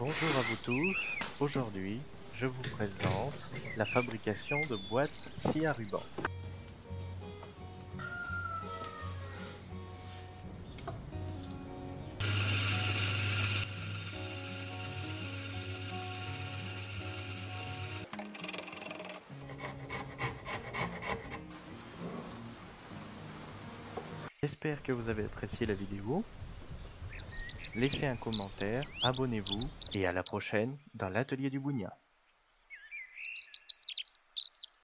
Bonjour à vous tous, aujourd'hui je vous présente la fabrication de boîtes scie à ruban. J'espère que vous avez apprécié la vidéo. Laissez un commentaire, abonnez-vous et à la prochaine dans l'atelier du Bougna.